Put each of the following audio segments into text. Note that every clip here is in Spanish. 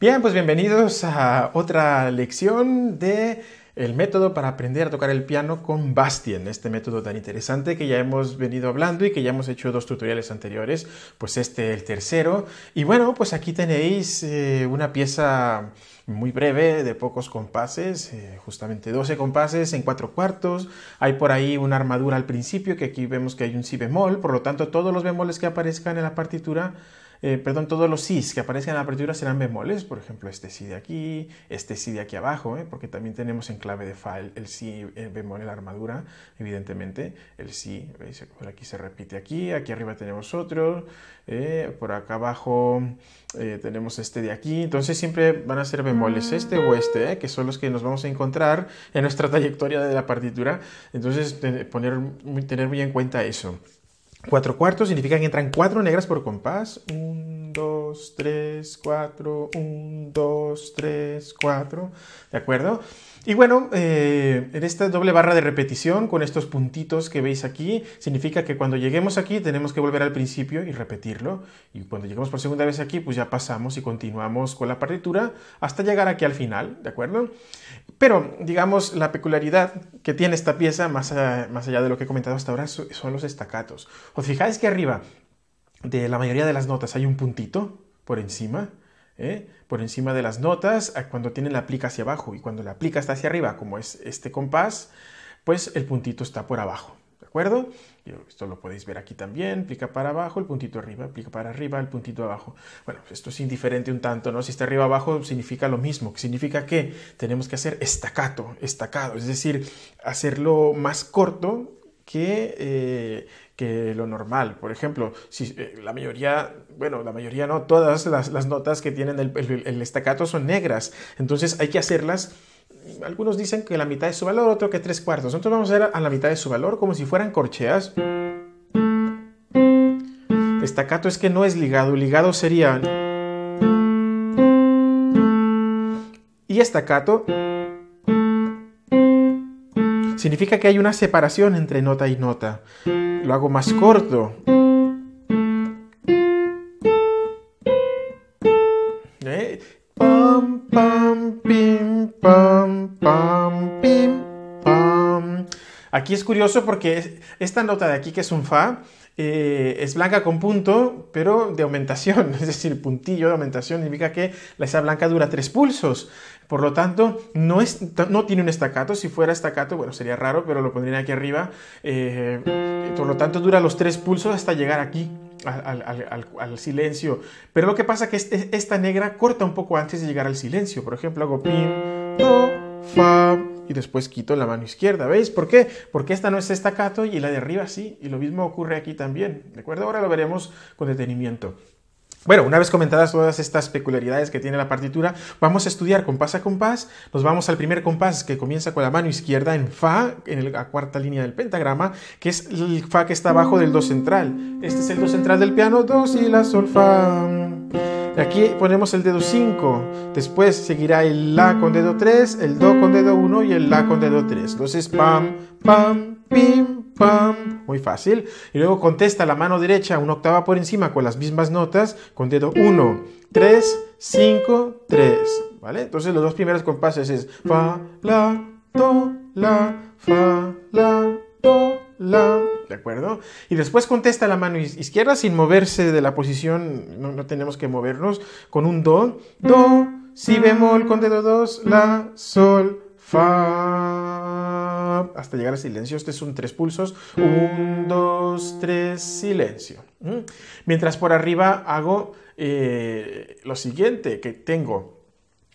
Bien, pues bienvenidos a otra lección de el método para aprender a tocar el piano con Bastien, este método tan interesante que ya hemos venido hablando y que ya hemos hecho dos tutoriales anteriores, pues este el tercero. Y bueno, pues aquí tenéis una pieza muy breve, de pocos compases, justamente 12 compases en 4/4. Hay por ahí una armadura al principio, que aquí vemos que hay un si bemol, por lo tanto todos los bemoles que aparezcan en la partitura, todos los sis que aparezcan en la apertura serán bemoles, por ejemplo, este si de aquí abajo, porque también tenemos en clave de fa el si, el bemol en la armadura, evidentemente, el si, ¿veis? Por aquí se repite aquí arriba tenemos otro, por acá abajo tenemos este de aquí, entonces siempre van a ser bemoles este o este, que son los que nos vamos a encontrar en nuestra trayectoria de la partitura, entonces tener muy en cuenta eso. 4/4 significa que entran 4 negras por compás. 1, 2, 3, 4, 1, 2, 3, 4. ¿De acuerdo? Y bueno, en esta doble barra de repetición, con estos puntitos que veis aquí, significa que cuando lleguemos aquí tenemos que volver al principio y repetirlo. Y cuando lleguemos por segunda vez aquí, pues ya pasamos y continuamos con la partitura hasta llegar aquí al final, ¿de acuerdo? Pero, digamos, la peculiaridad que tiene esta pieza, más allá de lo que he comentado hasta ahora, son los estacatos. ¿Os fijáis que arriba de la mayoría de las notas hay un puntito por encima? Por encima de las notas, cuando tienen la plica hacia abajo, y cuando la plica está hacia arriba, como es este compás, pues el puntito está por abajo, ¿de acuerdo? Esto lo podéis ver aquí también, plica para abajo, el puntito arriba, plica para arriba, el puntito abajo. Bueno, esto es indiferente un tanto, ¿no? Si está arriba abajo significa lo mismo, que significa que tenemos que hacer estacado, es decir, hacerlo más corto que lo normal. Por ejemplo, si la mayoría, bueno, la mayoría no, todas las notas que tienen el estacato son negras, entonces hay que hacerlas, algunos dicen que la mitad de su valor, otro que 3/4, entonces vamos a hacer a la mitad de su valor como si fueran corcheas. Estacato es que no es ligado, ligado sería, y estacato significa que hay una separación entre nota y nota. Lo hago más corto. Pam, pam, pim, pam, pam, pim, pam. Aquí es curioso porque esta nota de aquí, que es un fa, es blanca con punto, pero de aumentación, es decir, puntillo de aumentación, significa que esa blanca dura 3 pulsos, por lo tanto no tiene un estacato. Si fuera estacato, bueno, sería raro, pero lo pondrían aquí arriba, por lo tanto dura los 3 pulsos hasta llegar aquí al silencio, pero lo que pasa es que esta negra corta un poco antes de llegar al silencio. Por ejemplo, hago pim, do, fa, y después quito la mano izquierda, ¿veis? ¿Por qué? Porque esta no es estacato y la de arriba sí, y lo mismo ocurre aquí también, ¿de acuerdo? Ahora lo veremos con detenimiento. Bueno, una vez comentadas todas estas peculiaridades que tiene la partitura, vamos a estudiar compás a compás. Nos vamos al primer compás, que comienza con la mano izquierda en fa, en la cuarta línea del pentagrama, que es el fa que está abajo del do central. Este es el do central del piano, do, si, la, sol, fa. Aquí ponemos el dedo 5, después seguirá el la con dedo 3, el do con dedo 1 y el la con dedo 3. Entonces, pam, pam, pim, pam, muy fácil. Y luego contesta la mano derecha una octava por encima con las mismas notas, con dedo 1, 3, 5, 3, ¿vale? Entonces los dos primeros compases es fa, la, do, la, fa, la, do, la, ¿de acuerdo? Y después contesta la mano izquierda sin moverse de la posición, no tenemos que movernos, con un do, si bemol con dedo 2, la, sol, fa, hasta llegar al silencio. Este son 3 pulsos, 1, 2, 3, silencio. Mientras por arriba hago lo siguiente, que tengo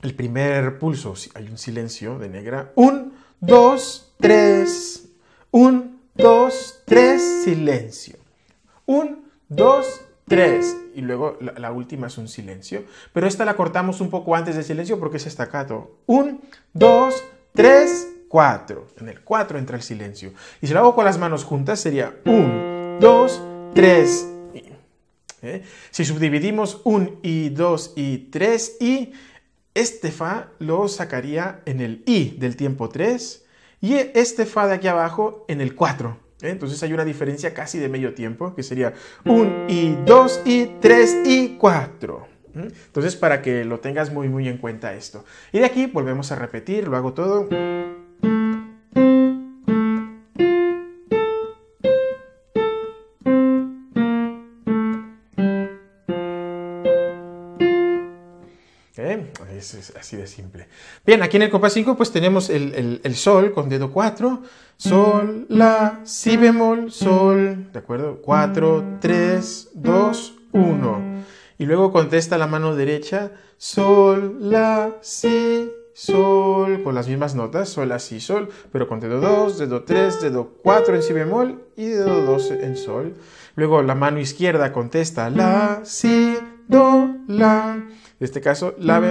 el primer pulso, hay un silencio de negra, 1, 2, 3, 1, 2, 3, silencio. 1, 2, 3. Y luego la última es un silencio. Pero esta la cortamos un poco antes del silencio porque es estacato. 1, 2, 3, 4. En el 4 entra el silencio. Y si lo hago con las manos juntas sería 1, 2, 3. Si subdividimos 1 y 2 y 3 y, este fa lo sacaría en el i del tiempo 3. Y este fa de aquí abajo en el 4. Entonces hay una diferencia casi de medio tiempo, que sería 1 y 2 y 3 y 4. Entonces, para que lo tengas muy, muy en cuenta esto. Y de aquí volvemos a repetir, lo hago todo. Es así de simple. Bien, aquí en el compás 5 pues tenemos el sol con dedo 4, sol, la, si bemol, sol, ¿de acuerdo? 4, 3, 2, 1. Y luego contesta la mano derecha, sol, la, si, sol, con las mismas notas, sol, la, si, sol, pero con dedo 2, dedo 3, dedo 4 en si bemol y dedo 2 en sol. Luego la mano izquierda contesta la, si, do, la. En este caso, la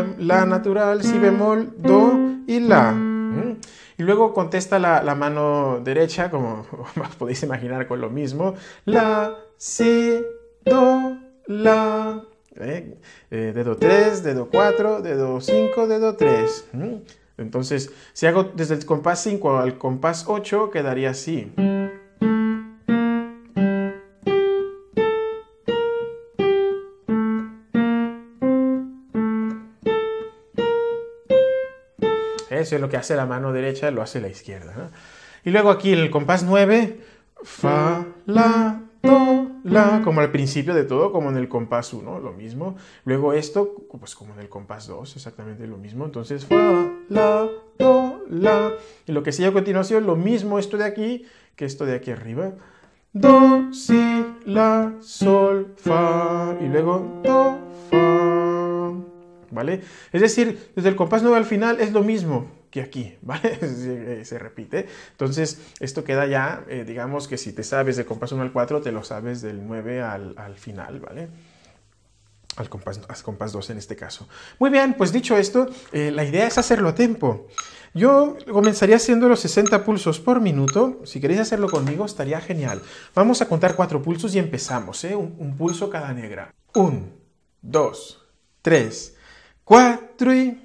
natural, si bemol, do y la. Y luego contesta la mano derecha, como podéis imaginar con lo mismo. La, si, do, la. Dedo 3, dedo 4, dedo 5, dedo 3. Entonces, si hago desde el compás 5 al compás 8, quedaría así. Eso es lo que hace la mano derecha, lo hace la izquierda, ¿no? Y luego aquí en el compás 9, fa, la, do, la, como al principio de todo, como en el compás 1, lo mismo. Luego esto, pues como en el compás 2, exactamente lo mismo. Entonces, fa, la, do, la. Y lo que sigue a continuación, lo mismo esto de aquí que esto de aquí arriba. Do, si, la, sol, fa. Y luego, do, fa. ¿Vale? Es decir, desde el compás 9 al final es lo mismo que aquí, ¿vale? Se repite. Entonces, esto queda ya, digamos que si te sabes del compás 1 al 4, te lo sabes del 9 al final, ¿vale? Al compás 2 en este caso. Muy bien, pues dicho esto, la idea es hacerlo a tempo. Yo comenzaría haciendo los 60 pulsos por minuto. Si queréis hacerlo conmigo, estaría genial. Vamos a contar 4 pulsos y empezamos, ¿eh? Un pulso cada negra. 1, 2, 3... 4 y...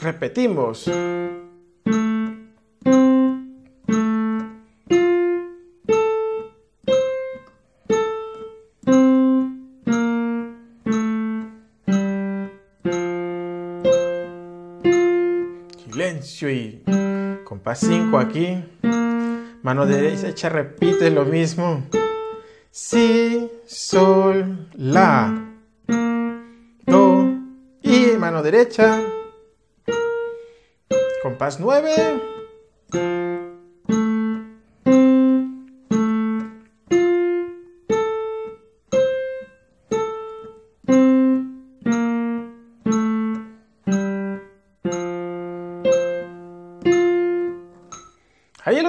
Repetimos. Y compás 5 aquí, mano derecha repite lo mismo, si, sol, la, do, y mano derecha, compás 9,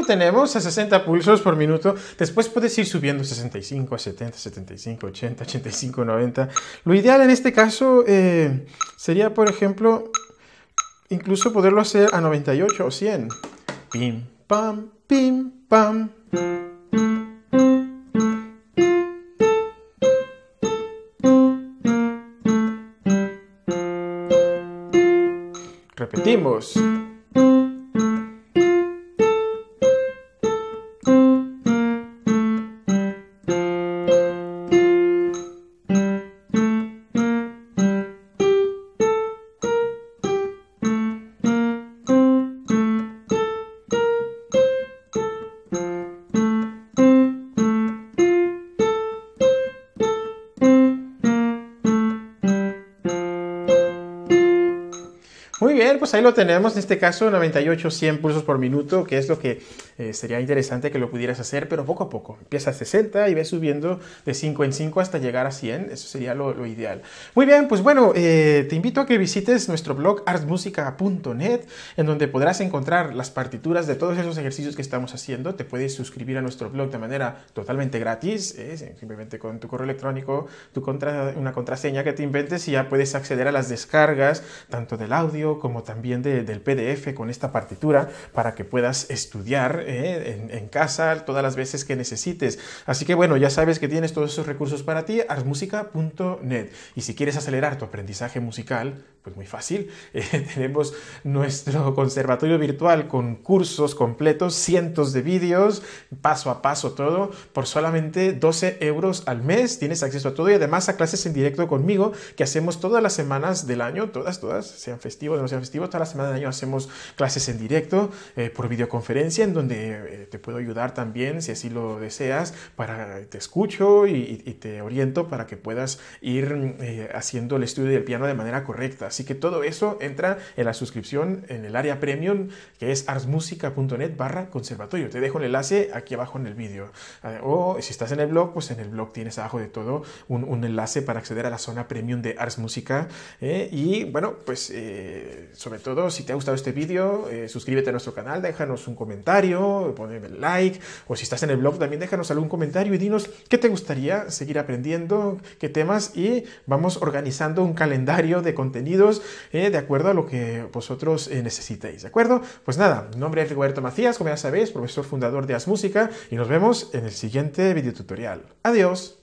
tenemos a 60 pulsos por minuto. Después puedes ir subiendo 65, 70, 75, 80, 85, 90. Lo ideal en este caso sería, por ejemplo, incluso poderlo hacer a 98 o 100. Pim, pam, pim, pam. Repetimos. Muy bien, pues ahí lo tenemos, en este caso 98, 100 pulsos por minuto, que es lo que sería interesante que lo pudieras hacer, pero poco a poco. Empieza a 60 y ves subiendo de 5 en 5 hasta llegar a 100, eso sería lo ideal. Muy bien, pues bueno, te invito a que visites nuestro blog artsmusica.net, en donde podrás encontrar las partituras de todos esos ejercicios que estamos haciendo. Te puedes suscribir a nuestro blog de manera totalmente gratis, simplemente con tu correo electrónico, una contraseña que te inventes, y ya puedes acceder a las descargas, tanto del audio como también del PDF con esta partitura para que puedas estudiar en casa todas las veces que necesites. Así que bueno, ya sabes que tienes todos esos recursos para ti, artsmusica.net. Y si quieres acelerar tu aprendizaje musical, pues muy fácil, tenemos nuestro conservatorio virtual con cursos completos, cientos de vídeos, paso a paso todo, por solamente 12 € al mes. Tienes acceso a todo y además a clases en directo conmigo que hacemos todas las semanas del año, todas, sean festivos o no sean festivos, todas las semanas del año hacemos clases en directo por videoconferencia, en donde te puedo ayudar también, si así lo deseas, te escucho y te oriento para que puedas ir haciendo el estudio del piano de manera correcta. Así que todo eso entra en la suscripción en el área premium, que es artsmusica.net/conservatorio. Te dejo el enlace aquí abajo en el vídeo. O si estás en el blog, pues en el blog tienes abajo de todo un enlace para acceder a la zona premium de ArtsMúsica. Y bueno, pues sobre todo, si te ha gustado este vídeo, suscríbete a nuestro canal, déjanos un comentario, ponme el like. O si estás en el blog, también déjanos algún comentario y dinos qué te gustaría seguir aprendiendo, qué temas, y vamos organizando un calendario de contenido de acuerdo a lo que vosotros necesitéis, ¿de acuerdo? Pues nada, mi nombre es Rigoberto Macías, como ya sabéis, profesor fundador de ArtsMúsica, y nos vemos en el siguiente videotutorial. ¡Adiós!